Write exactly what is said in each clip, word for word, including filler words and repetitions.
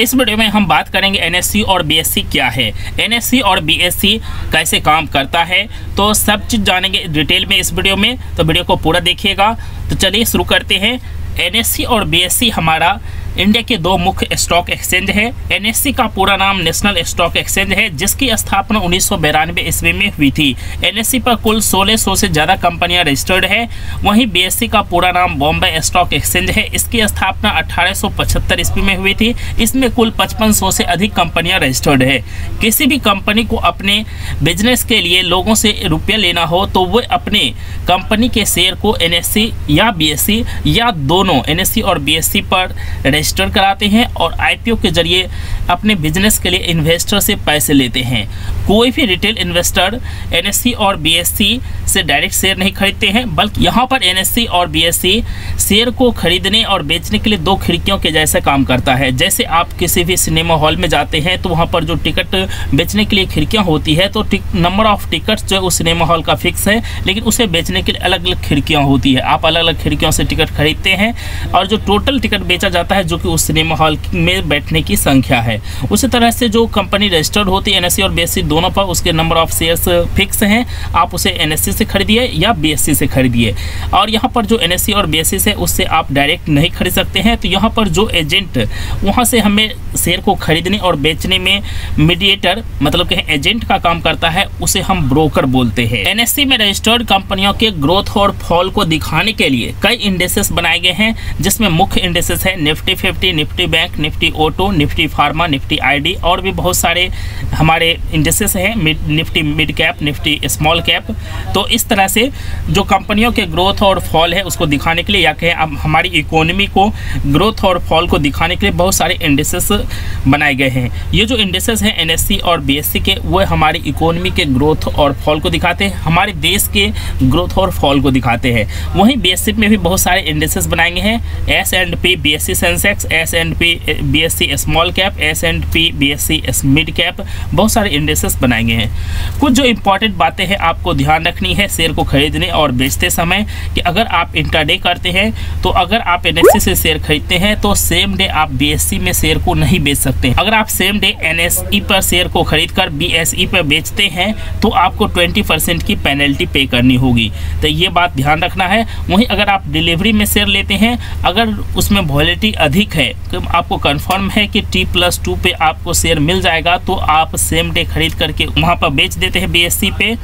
इस वीडियो में हम बात करेंगे एनएससी और बीएससी क्या है, एनएससी और बीएससी कैसे काम करता है, तो सब चीज़ जानेंगे डिटेल में इस वीडियो में, तो वीडियो को पूरा देखिएगा। तो चलिए शुरू करते हैं। एनएससी और बीएससी हमारा इंडिया के दो मुख्य स्टॉक एक्सचेंज है। एनएससी का पूरा नाम नेशनल स्टॉक एक्सचेंज है, जिसकी स्थापना उन्नीस सौ बयानवे ईस्वी में हुई थी। एनएससी पर कुल सोलह सौ से ज़्यादा कंपनियां रजिस्टर्ड है। वहीं बीएससी का पूरा नाम बॉम्बे स्टॉक एक्सचेंज है। इसकी स्थापना अठारह सौ पचहत्तर ईस्वी में हुई थी। इसमें कुल पचपन सौ से अधिक कंपनियां रजिस्टर्ड है। किसी भी कंपनी को अपने बिजनेस के लिए लोगों से रुपया लेना हो तो वह अपने कंपनी के शेयर को एनएससी या बीएससी या दोनों एनएससी और बीएससी पर रजिस्टर कराते हैं और आईपीओ के जरिए अपने बिजनेस के लिए इन्वेस्टर से पैसे लेते हैं। कोई भी रिटेल इन्वेस्टर एनएससी और बीएससी से डायरेक्ट शेयर नहीं खरीदते हैं, बल्कि यहाँ पर एनएससी और बीएससी शेयर को खरीदने और बेचने के लिए दो खिड़कियों के जैसा काम करता है। जैसे आप किसी भी सिनेमा हॉल में जाते हैं तो वहाँ पर जो टिकट बेचने के लिए खिड़कियाँ होती है तो नंबर ऑफ टिकट जो उस सिनेमा हॉल का फिक्स है, लेकिन उसे बेचने के लिए अलग अलग खिड़कियाँ होती है। आप अलग अलग खिड़कियों से टिकट खरीदते हैं और जो टोटल टिकट बेचा जाता है जो कि उस सिनेमा हॉल में बैठने की संख्या है। उसी तरह से जो कंपनी रजिस्टर्ड होती है एनएससी और बीएससी दोनों पर, उसके नंबर ऑफ शेयर्स फिक्स हैं। आप उसे एनएससी से खरीदिए या बीएससी से खरीदिए। और यहाँ पर जो एनएससी और बीएससी से उससे आप डायरेक्ट नहीं खरीद सकते हैं। तो यहाँ पर जो एजेंट वहाँ से हमें शेयर को खरीदने और बेचने में मीडिएटर मतलब कि एजेंट का काम करता है, उसे हम ब्रोकर बोलते हैं। एनएससी में रजिस्टर्ड कंपनियों के ग्रोथ और फॉल को दिखाने के लिए कई इंडेक्सेस बनाए गए हैं, जिसमें मुख्य इंडेक्सेस है Nifty fifty, Nifty bank, Nifty auto, Nifty pharma, Nifty ID और भी बहुत सारे हमारे इंडेक्सेस हैं, Nifty mid cap, Nifty small cap. तो इस तरह से जो कंपनियों के ग्रोथ और फॉल है उसको दिखाने के लिए या कहें अब हमारी इकोनॉमी को ग्रोथ और फॉल को दिखाने के लिए बहुत सारे इंडेक्सेस बनाए गए हैं। ये जो इंडेक्सेस हैं एनएससी और बीएससी के, वो हमारी इकोनॉमी के ग्रोथ और फॉल को दिखाते हैं, हमारे देश के ग्रोथ और फॉल को दिखाते हैं। वहीं बीएससी में भी बहुत सारे इंडेक्सेस बनाए गए हैं, S and P BSC Sensex, S and P BSC small cap, S and P BSC mid cap, बहुत सारे इंडेक्सेस बनाए गए हैं। कुछ जो इंपॉर्टेंट बातें हैं आपको ध्यान रखनी है शेयर को खरीदने और बेचते समय कि अगर आप इंट्राडे करते हैं तो अगर आप एनएससी से शेयर खरीदते हैं तो सेम डे आप बीएससी में शेयर को नहीं बेच सकते हैं। अगर आप सेम डे एनएसई पर शेयर को खरीदकर बीएसई पर बेचते हैं तो आपको बीस परसेंट की पेनल्टी पे करनी होगी, तो ये बात ध्यान रखना है। वहीं अगर आप डिलीवरी में शेयर लेते हैं, अगर उसमें वॉलेटी अधिक है तो आपको कंफर्म है कि टी प्लस टू पे आपको शेयर मिल जाएगा तो आप सेम डे खरीद करके वहाँ पर बेच देते हैं बीएससी पे,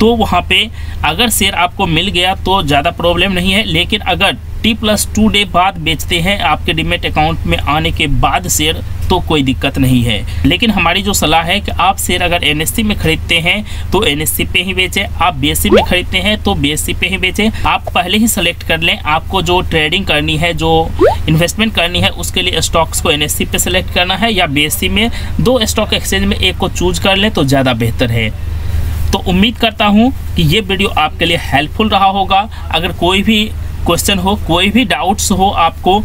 तो वहाँ पे अगर शेयर आपको मिल गया तो ज़्यादा प्रॉब्लम नहीं है। लेकिन अगर टी प्लस टू डे बाद बेचते हैं आपके डीमेट अकाउंट में आने के बाद शेयर, तो कोई दिक्कत नहीं है। लेकिन हमारी जो सलाह है कि आप शेयर अगर एनएससी में खरीदते हैं तो एनएससी पे ही बेचें, आप बीएससी में खरीदते हैं तो बीएससी पे ही बेचें। आप पहले ही सिलेक्ट कर लें, आपको जो ट्रेडिंग करनी है, जो इन्वेस्टमेंट करनी है, उसके लिए स्टॉक्स को एनएससी पे सिलेक्ट करना है या बीएससी में। दो स्टॉक एक्सचेंज में एक को चूज कर लें तो ज़्यादा बेहतर है। तो उम्मीद करता हूं कि ये वीडियो आपके लिए हेल्पफुल रहा होगा। अगर कोई भी क्वेश्चन हो, कोई भी डाउट्स हो आपको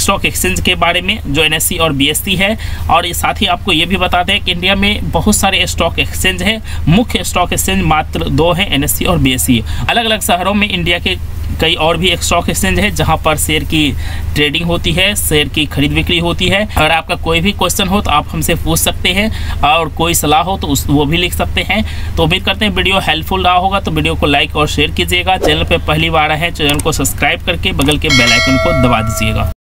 स्टॉक एक्सचेंज के बारे में जो एनएससी और बीएससी है, और साथ ही आपको ये भी बता दें कि इंडिया में बहुत सारे स्टॉक एक्सचेंज हैं। मुख्य स्टॉक एक्सचेंज मात्र दो हैं, एनएससी और बीएससी। अलग अलग शहरों में इंडिया के कई और भी स्टॉक एक्सचेंज है जहां पर शेयर की ट्रेडिंग होती है, शेयर की खरीद बिक्री होती है। अगर आपका कोई भी क्वेश्चन हो तो आप हमसे पूछ सकते हैं और कोई सलाह हो तो उस वो भी लिख सकते हैं। तो उम्मीद करते हैं वीडियो हेल्पफुल रहा होगा, तो वीडियो को लाइक और शेयर कीजिएगा। चैनल पर पहली बार आए हैं चैनल को सब्सक्राइब करके बगल के बेल आइकन को दबा दीजिएगा।